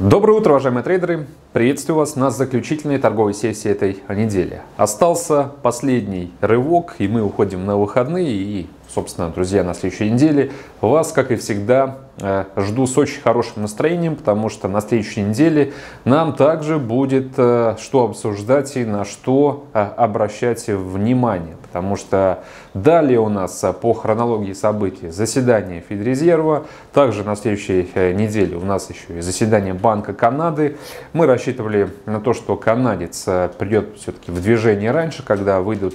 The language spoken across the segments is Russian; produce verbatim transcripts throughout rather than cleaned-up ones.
Доброе утро, уважаемые трейдеры! Приветствую вас на заключительной торговой сессии этой недели. Остался последний рывок, и мы уходим на выходные. И, собственно, друзья, на следующей неделе вас, как и всегда, жду с очень хорошим настроением, потому что на следующей неделе нам также будет что обсуждать и на что обращать внимание. Потому что далее у нас по хронологии событий заседание Федрезерва, также на следующей неделе у нас еще и заседание Банка Канады. Мы рассчитывали на то, что канадец придет все-таки в движение раньше, когда выйдут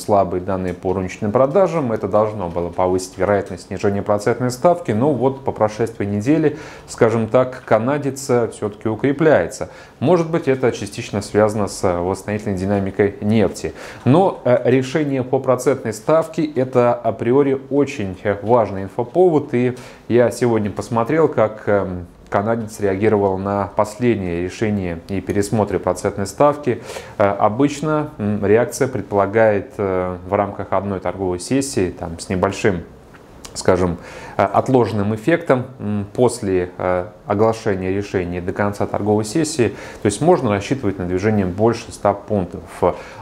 слабые данные по рыночным продажам. Это должно было повысить вероятность снижения процентной ставки, но вот по прошествии недели, скажем так, канадец все-таки укрепляется. Может быть, это частично связано с восстановительной динамикой нефти. Но решение по процентной ставке — это априори очень важный инфоповод, и я сегодня посмотрел, как канадец реагировал на последнее решение и пересмотре процентной ставки. Обычно реакция предполагает в рамках одной торговой сессии там, с небольшим, скажем, отложенным эффектом после оглашения решения до конца торговой сессии. То есть можно рассчитывать на движение больше ста пунктов.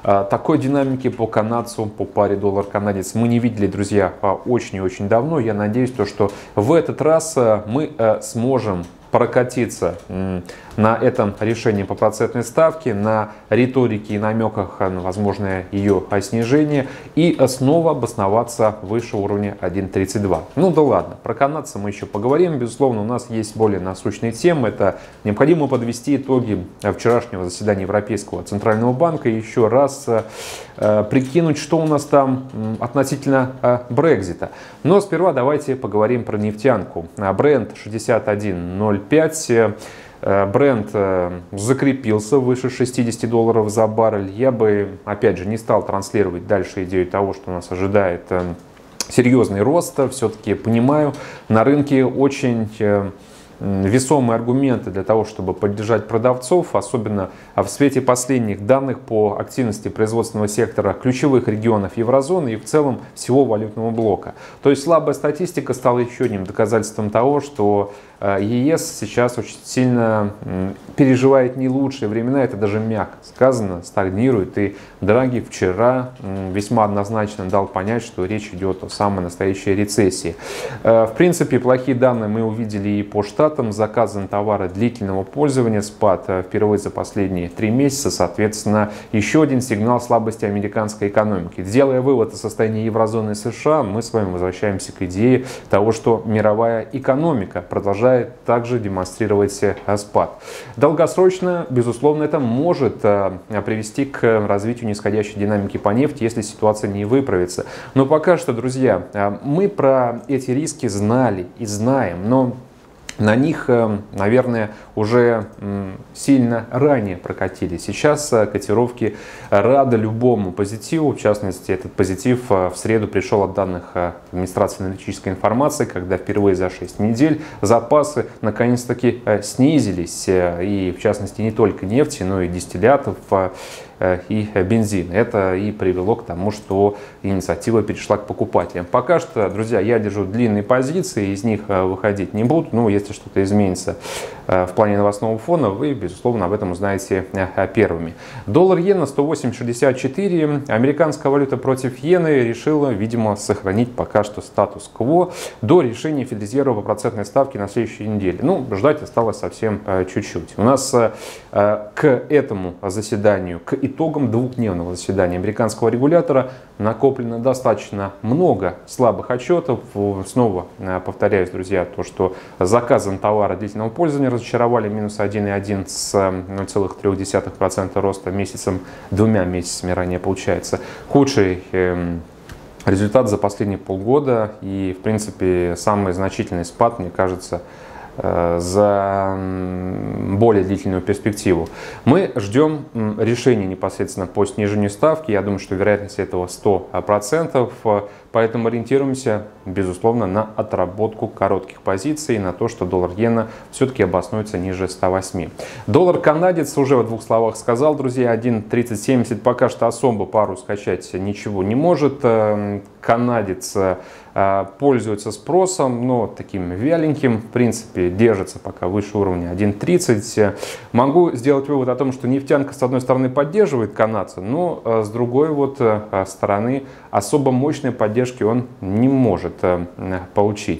Такой динамики по канадцу, по паре доллар-канадец мы не видели, друзья, очень и очень давно. Я надеюсь, то, что в этот раз мы сможем прокатиться на этом решении по процентной ставке, на риторике и намеках на возможное ее снижение и снова обосноваться выше уровня один тридцать два. Ну да ладно, про канадца мы еще поговорим. Безусловно, у нас есть более насущные темы. Это необходимо подвести итоги вчерашнего заседания Европейского Центрального Банка и еще раз прикинуть, что у нас там относительно Брекзита. Но сперва давайте поговорим про нефтянку. Брент шестьдесят один ноль пять. Брент закрепился выше шестидесяти долларов за баррель. Я бы, опять же, не стал транслировать дальше идею того, что нас ожидает серьезный рост. Все-таки понимаю, на рынке очень весомые аргументы для того, чтобы поддержать продавцов, особенно в свете последних данных по активности производственного сектора ключевых регионов еврозоны и в целом всего валютного блока. То есть слабая статистика стала еще одним доказательством того, что ЕС сейчас очень сильно переживает не лучшие времена, это даже мягко сказано, стагнирует. И Драги вчера весьма однозначно дал понять, что речь идет о самой настоящей рецессии. В принципе, плохие данные мы увидели и по штатам. Заказы на товары длительного пользования, спад впервые за последние три месяца, соответственно, еще один сигнал слабости американской экономики. Делая вывод о состоянии еврозоны и США, мы с вами возвращаемся к идее того, что мировая экономика продолжает также демонстрировать спад. Долгосрочно, безусловно, это может привести к развитию нисходящей динамики по нефти, если ситуация не выправится. Но пока что, друзья, мы про эти риски знали и знаем, но на них, наверное, уже сильно ранее прокатили. Сейчас котировки рады любому позитиву. В частности, этот позитив в среду пришел от данных администрации аналитической информации, когда впервые за шесть недель запасы наконец-таки снизились. И, в частности, не только нефти, но и дистиллятов и бензин. Это и привело к тому, что инициатива перешла к покупателям. Пока что, друзья, я держу длинные позиции, из них выходить не буду. Но если что-то изменится в плане новостного фона, вы, безусловно, об этом узнаете первыми. Доллар-иена сто восемь шестьдесят четыре. Американская валюта против иены решила, видимо, сохранить пока что статус-кво до решения Федрезерва по процентной ставке на следующей неделе. Ну, ждать осталось совсем чуть-чуть. У нас к этому заседанию, к итогам двухдневного заседания американского регулятора накоплено достаточно много слабых отчетов. Снова повторяюсь, друзья, то, что заказы на товары длительного пользования разочаровали минус один и одна десятая с ноль целых три десятых процента роста месяцем, двумя месяцами ранее получается. Худший результат за последние полгода и, в принципе, самый значительный спад, мне кажется, за более длительную перспективу. Мы ждем решения непосредственно по снижению ставки. Я думаю, что вероятность этого сто процентов, поэтому ориентируемся, безусловно, на отработку коротких позиций, на то, что доллар-иена все-таки обоснуется ниже ста восьми. Доллар-канадец уже в двух словах сказал, друзья, один тридцать семьдесят пока что особо пару скачать ничего не может. Канадец пользуется спросом, но таким вяленьким, в принципе, держится пока выше уровня один тридцать. Могу сделать вывод о том, что нефтянка с одной стороны поддерживает канадца, но с другой вот стороны особо мощной поддержки он не может получить.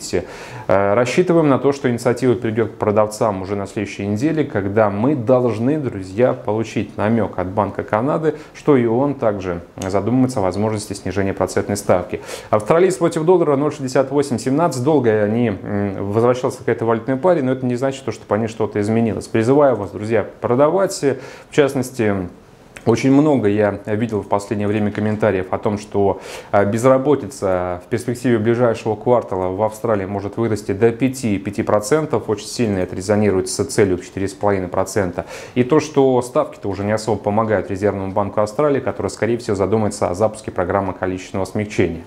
Рассчитываем на то, что инициатива перейдет к продавцам уже на следующей неделе, когда мы должны, друзья, получить намек от Банка Канады, что и он также задумывается о возможности снижения процентной ставки. Австралиец против доллара ноль шестьдесят восемь семнадцать. Долго они возвращался к какой-то валютной паре, но это не значит, что по ней что-то изменилось. Призываю вас, друзья, продавать. В частности, очень много я видел в последнее время комментариев о том, что безработица в перспективе ближайшего квартала в Австралии может вырасти до пяти-пяти процентов. Очень сильно это резонирует с целью в четыре и пять процента. И то, что ставки-то уже не особо помогают Резервному банку Австралии, который, скорее всего, задумается о запуске программы количественного смягчения.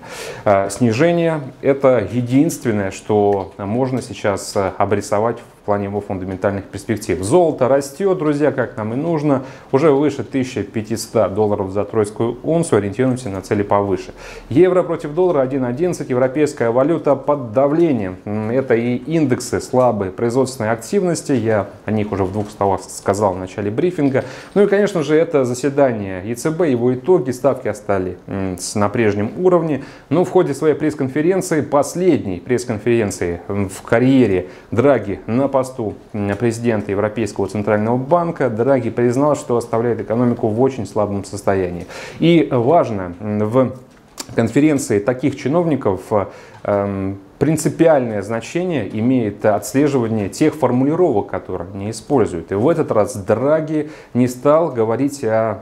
Снижение – это единственное, что можно сейчас обрисовать в плане его фундаментальных перспектив. Золото растет, друзья, как нам и нужно. Уже выше тысячи пятисот долларов за тройскую унцию, ориентируемся на цели повыше. Евро против доллара один одиннадцать, европейская валюта под давлением. Это и индексы слабой производственной активности, я о них уже в двух словах сказал в начале брифинга. Ну и, конечно же, это заседание ЕЦБ, его итоги, ставки остались на прежнем уровне. Но в ходе своей пресс-конференции, последней пресс-конференции в карьере Драги на посту президента Европейского Центрального Банка, Драги признал, что оставляет экономику в очень слабом состоянии. И важно в конференции таких чиновников эм принципиальное значение имеет отслеживание тех формулировок, которые они используют. И в этот раз Драги не стал говорить о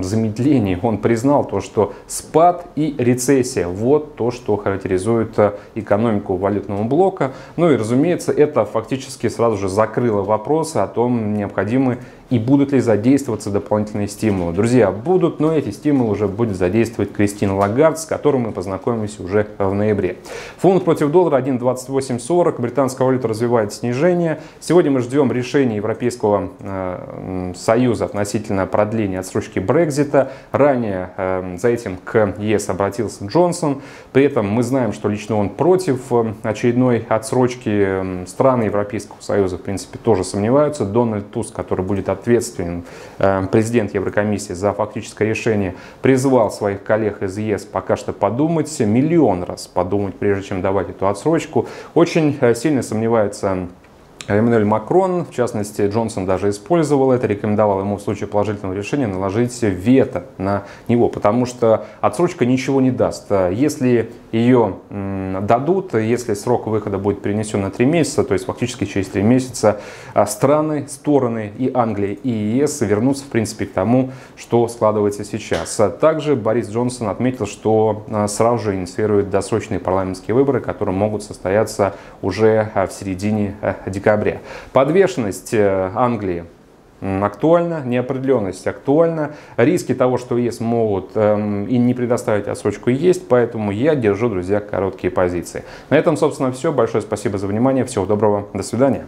замедлении. Он признал то, что спад и рецессия – вот то, что характеризует экономику валютного блока. Ну и, разумеется, это фактически сразу же закрыло вопрос о том, необходимы и будут ли задействоваться дополнительные стимулы. Друзья, будут, но эти стимулы уже будет задействовать Кристина Лагард, с которой мы познакомимся уже в ноябре. Фунт против доллара один двадцать восемь сорок, британская валюта развивает снижение. Сегодня мы ждем решения Европейского э, Союза относительно продления отсрочки Брексита. Ранее э, за этим к ЕС обратился Джонсон. При этом мы знаем, что лично он против очередной отсрочки. Страны Европейского Союза, в принципе, тоже сомневаются. Дональд Туск, который будет ответственен, э, президент Еврокомиссии, за фактическое решение, призвал своих коллег из ЕС пока что подумать, миллион раз подумать, прежде чем давать эту отсрочку. Очень сильно сомневается Эммануэль Макрон, в частности, Джонсон даже использовал это, рекомендовал ему в случае положительного решения наложить вето на него, потому что отсрочка ничего не даст. Если ее дадут, если срок выхода будет перенесен на три месяца, то есть фактически через три месяца страны, стороны и Англия, и ЕС вернутся, в принципе, к тому, что складывается сейчас. Также Борис Джонсон отметил, что сразу же инициирует досрочные парламентские выборы, которые могут состояться уже в середине декабря. Подвешенность Англии актуальна, неопределенность актуальна, риски того, что ЕС могут эм, и не предоставить отсрочку, есть, поэтому я держу, друзья, короткие позиции. На этом, собственно, все. Большое спасибо за внимание, всего доброго, до свидания.